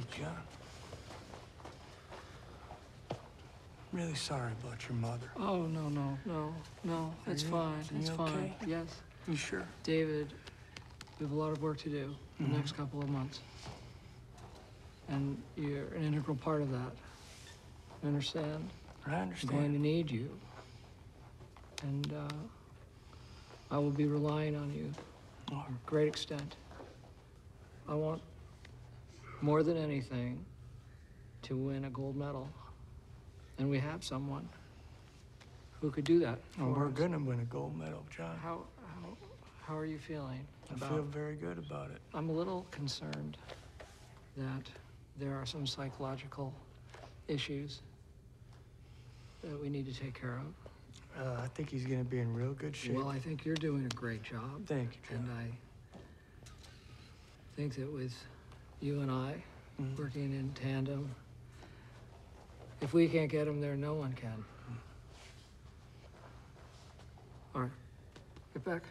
Hey, John. I'm really sorry about your mother. Oh, no. It's fine. It's fine. Okay? Yes. You sure? David, we have a lot of work to do in the next couple of months. And you're an integral part of that. You understand? I understand. I'm going to need you. And I will be relying on you to a great extent. I want, more than anything, to win a gold medal. And we have someone who could do that. And we're gonna win a gold medal, John. How are you feeling about it? I feel very good about it. I'm a little concerned that there are some psychological issues that we need to take care of. I think he's gonna be in real good shape. Well, I think you're doing a great job. Thank you, John. And I think that with you and I working in tandem, if we can't get him there, no one can. All right, get back.